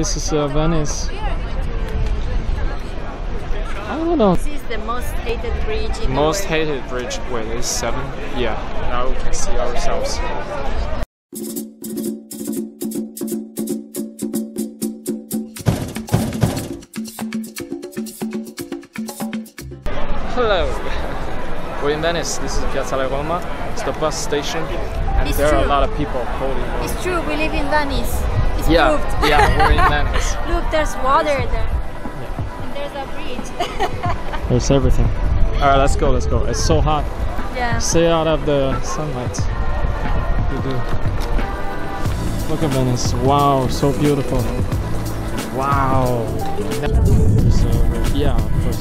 This is Venice. I don't know. This is the most hated bridge in most the world. Hated bridge. Wait, there's 7? Yeah, now we can see ourselves. Hello! We're in Venice. This is Piazza La Roma. It's the bus station. And it's there true. Are a lot of people holding on. It's true, we live in Venice. It's yeah, proved. Yeah, we're in Venice. Look, there's water there. Yeah. And there's a bridge. There's everything. Alright, let's go, let's go. It's so hot. Yeah. Stay out of the sunlight. You do. Look at Venice. Wow, so beautiful. Wow. There's a, yeah, of course.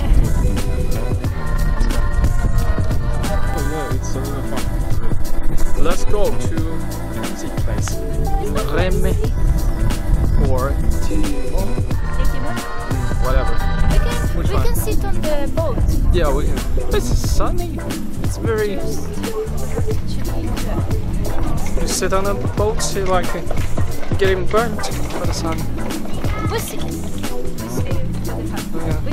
Oh yeah, it's a little fun. Let's go to music place. Remme or Timo. Whatever. We can sit on the boat. Yeah, we can. It's sunny. It's very. You sit on a boat, see like getting burnt by the sun. We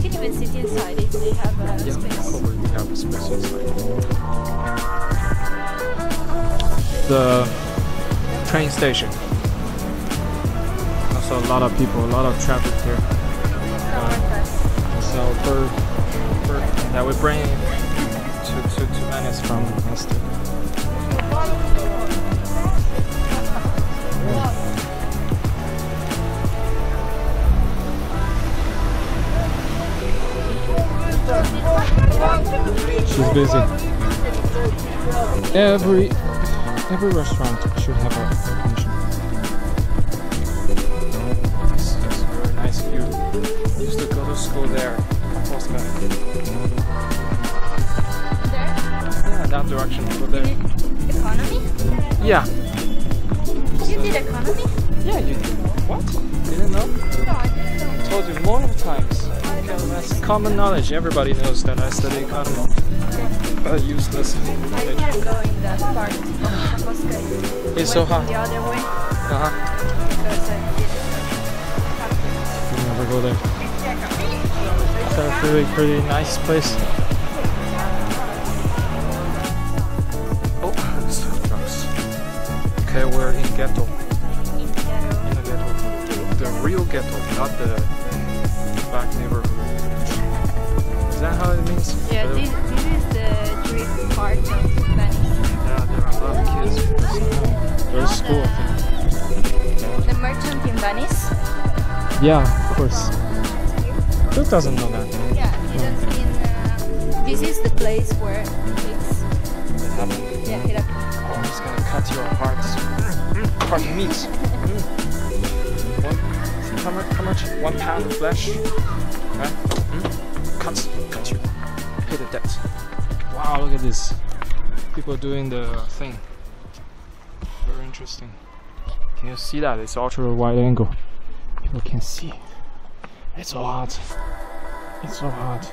can even sit inside if we have a space. Probably we have a space inside. The train station. Also a lot of people, a lot of traffic here. So bird that we bring to Venice from Austin. She's busy. Every restaurant should have a recognition. This is a very nice view. I used to go to school there. Yeah, that direction. Go there. Economy? Yeah. You did economy? Yeah, you did. What? Didn't know? No, I didn't know. I told you multiple times. That's common knowledge. Everybody knows that I study economy. But useless. I can't go in that part of it's so hot. The other way. You never go there. It's a pretty nice place. Oh, I'm so gross. Okay, we're in ghetto. In the ghetto. The real ghetto, not the back neighborhood. Is that how it means? Yeah, this is the part of Venice. Yeah, there are a lot of kids. There's school. The merchant in Venice? Yeah, of course. Who doesn't know that? Yeah, he doesn't. This is the place where it's. It happened. Yeah, it happened. Oh, I'm just gonna cut your hearts. Pardon me. How much? 1 pound of flesh? Right? Cut you. Pay the debt. Wow, look at this. People doing the thing. Very interesting. Can you see that? It's ultra wide angle. People can see. It's so hot. It's so hot.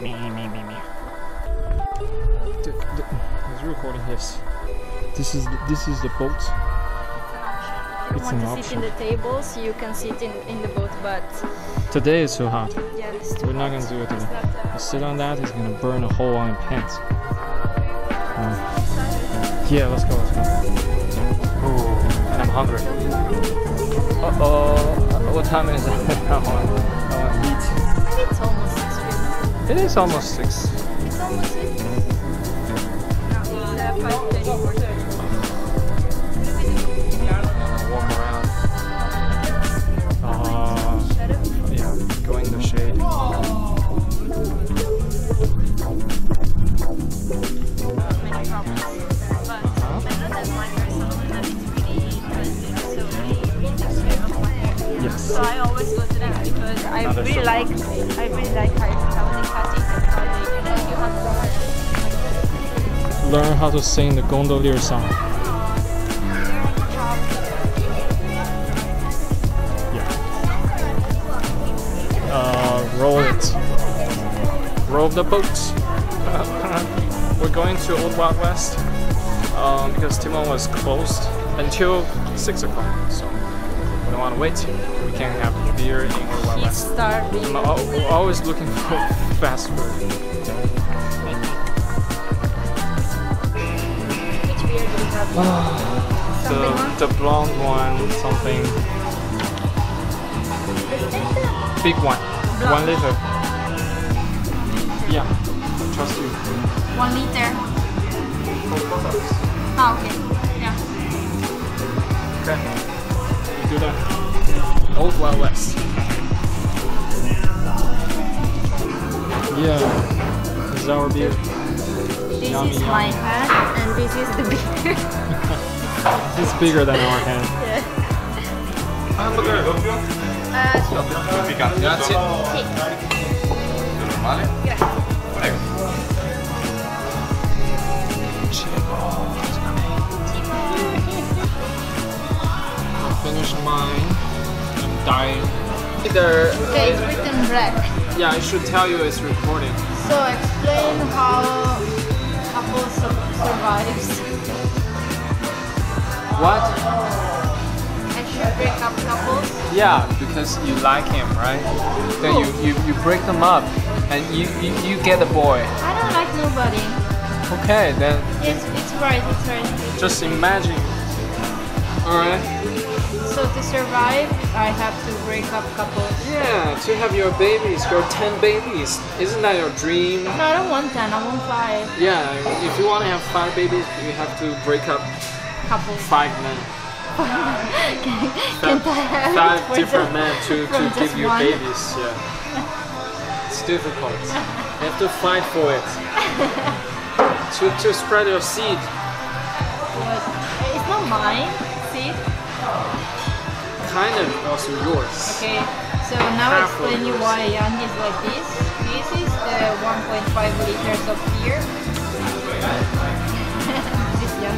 Me. He's recording this. This is the boat. It's an option. If you want to sit in the tables, you can sit in the boat, but... Today is so hot. Yeah, it's too hot. We're not going to do it today. If you sit on that, it's going to burn a hole on your pants. Yeah, let's go. Ooh, and I'm hungry. Uh-oh, what time is it? I want to eat. I think it's almost 6. It is almost 6. It's almost 6? No, it's 5:30. So I always go to that because I really like how they cut it and then you have to learn how to sing the gondolier song. Yeah. Roll it. Roll the boats. We're going to Old Wild West because Timon was closed until 6 o'clock. So. We don't want to wait here. We can't have beer in English while I'm starving. I'm always looking for fast food. Which beer do you have? The blonde one, something. Big one. Blonde. 1 liter. Yeah, I trust you. 1 liter. Oh, okay. Yeah. Okay. Do that. Old Wild West. Yeah, this is our beer. This yummy, is my hand and this is the beer. It's bigger than our hand. Yeah. Grazie. Normale? Grazie. Finish mine. I'm dying. Either, okay, it's written black. Yeah, I should tell you it's recorded. So explain how a couple survives. What? And you break up couples? Yeah, because you like him, right? Then you break them up and you get a boy. I don't like nobody. Okay, then. Yes, it's right, it's right. Just imagine. Alright. So to survive, I have to break up couples. Yeah, to have your babies, your 10 babies. Isn't that your dream? No, I don't want 10, I want 5. Yeah, if you want to have 5 babies, you have to break up couples. 5 men. Five different men to give you babies. Yeah. It's difficult. You have to fight for it. to spread your seed. But it's not mine, seed. Kind of also yours. Okay, so now explain you why Jan is like this. This is the 1.5 liters of beer. This Jan.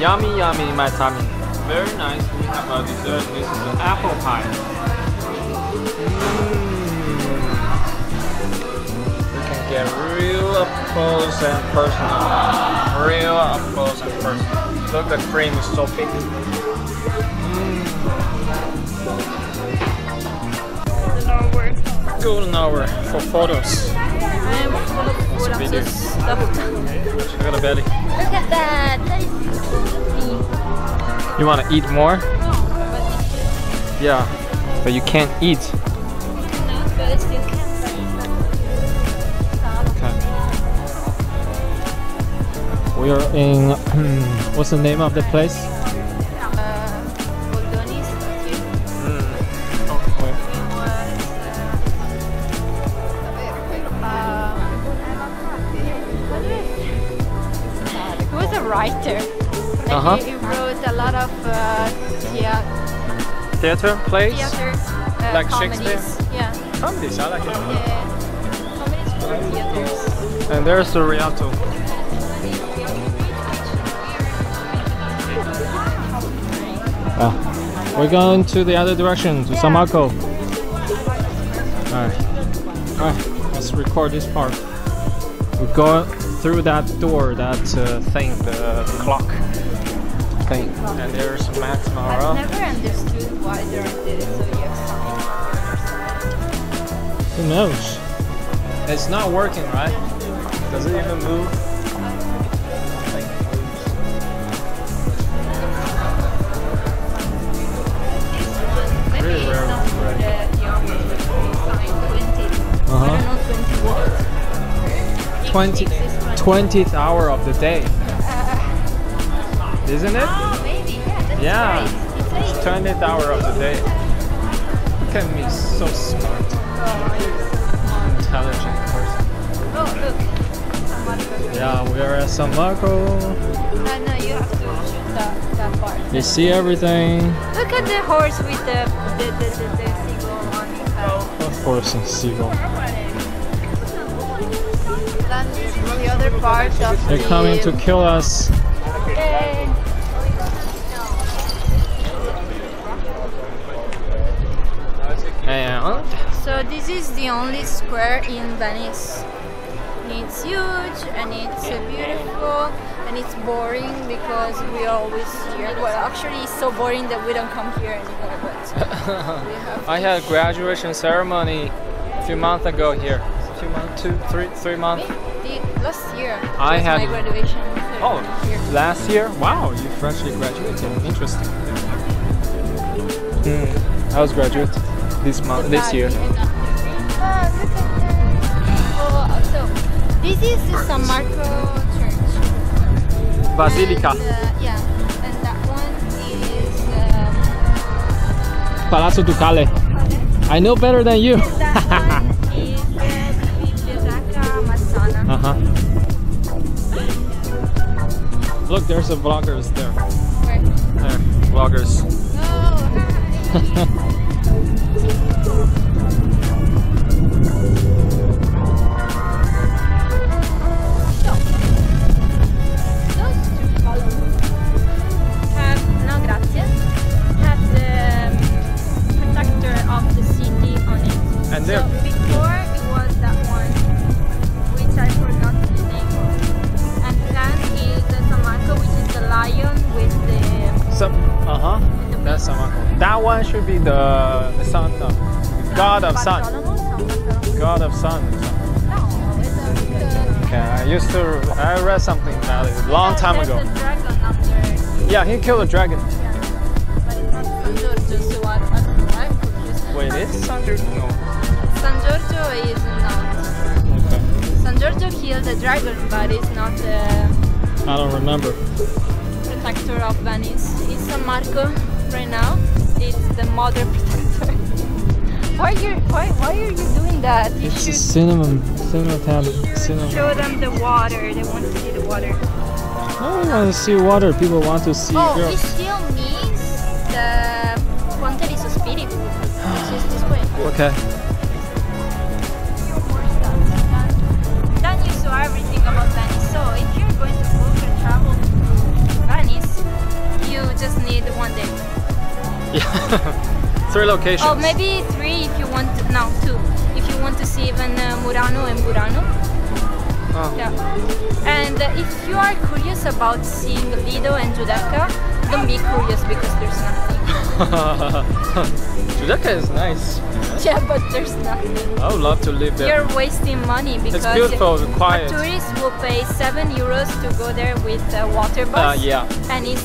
Yummy, yummy, my tummy. Very nice. We have a dessert. This is an apple pie. We can get real up close and personal. Real up close and personal. Look, the cream is so big. Golden hour for photos. Look at the belly. Look at that. That is so. You want to eat more? No, but yeah, but you can't eat. No, but it's still can't. We are in, what's the name of the place? Goldoni's Statue. Okay. He was a writer. Like he wrote a lot of theater plays? Theater, like comedies. Shakespeare? Yeah. Comedies, I like it. Yeah. Comedies for theaters. And there's the Rialto. We're going to the other direction, to San Marco. Alright, let's record this part. We go through that door, that thing, the clock thing. And there's Max Mara. I've never understood why they did it so excited. Who knows? It's not working, right? Does it even move? Uh-huh. 20th hour of the day, isn't it? Oh, maybe, yeah. Right. It's 20th hour of the day. Look at me, so smart, intelligent person. Oh, look, San Marco. Yeah, we are at San Marco. No, you have to shoot that part. You see everything. Look at the horse with the seagull on his head. Of course, a seagull. The other part of they're coming to kill us. Yay. And so this is the only square in Venice. It's huge and it's beautiful. and it's boring because we are always here. Well, actually it's so boring that we don't come here anymore, but we have I had a graduation ceremony a few months ago here. 2 months, three months. Last year I had my graduation. Oh, last year? Wow, you freshly graduated. Interesting. I was graduate this month, this year. Look at so this is the San Marco church. Basilica. And, yeah, and that one is Palazzo Ducale. I know better than you. That one is Giudecca. Look, there's a vloggers there. Where? There, vloggers. Oh, hi. Should be the sun, god of sun, god of sun. Okay, I read something about it a long time ago. Yeah, he killed a dragon. Wait, it's San Giorgio? No. San Giorgio is not. Okay. San Giorgio killed a dragon, but it's not. I don't remember. Protector of Venice. It's San Marco right now. It's the mother protector. Why are you doing that? You should show them the water. They want to see the water. No one wants to see water. People want to see girls. It still means the Ponte dei Sospiri, which is this way. Okay. Then you saw everything about Venice. So if you're going to book and travel to Venice, you just need one day. Yeah, 3 locations. Oh, maybe 3 if you want. No, 2 if you want to see even Murano and Burano. Oh. Yeah. And if you are curious about seeing Lido and Giudecca, don't be curious because there's nothing. Giudecca is nice. Yeah, but there's nothing. I would love to live there. You're wasting money because it's beautiful, quiet. Tourists will pay €7 to go there with a water bus. Yeah. And it's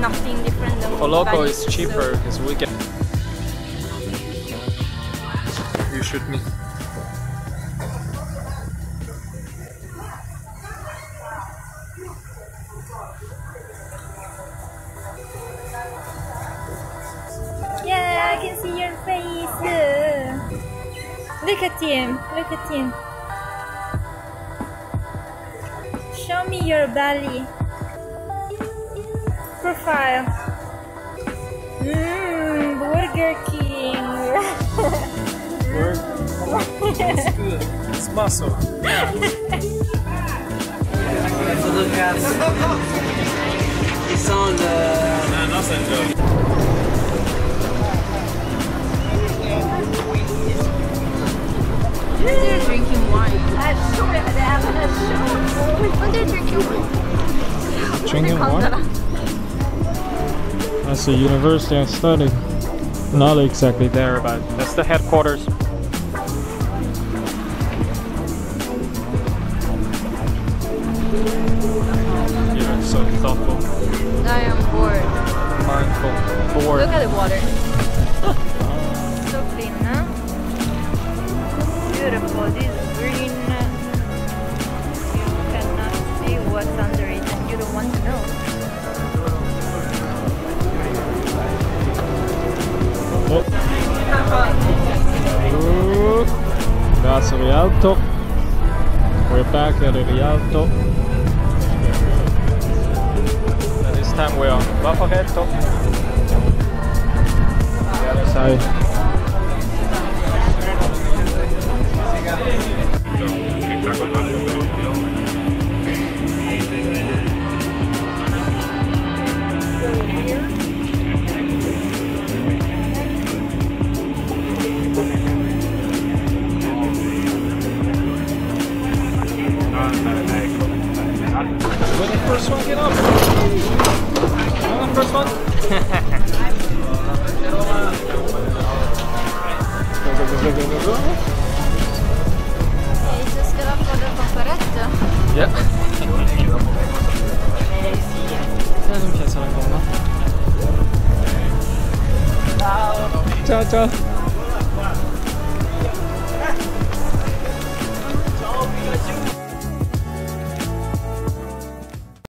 nothing different than for local is cheaper because we can. You shoot me. Yeah, I can see your face. Look at him. Look at him. Show me your belly. Profile. Burger King. It's good. It's muscle. Les photographes. Ils sont de. Non, non, c'est un joke. When they're drinking wine. I'm sure they have a show. When they're drinking wine. Drinking wine? That's the university I studied. Not exactly there, but that's the headquarters. You're so thoughtful. I am bored. Mindful. Bored. Look at the water. So clean, huh? Beautiful. This green. You cannot see what's under it, and you don't want to know. That's Rialto. We're back at Rialto. And this time we're on Vaporetto. The other side. first one? Is this gonna be correct? Yeah. Ciao, ciao.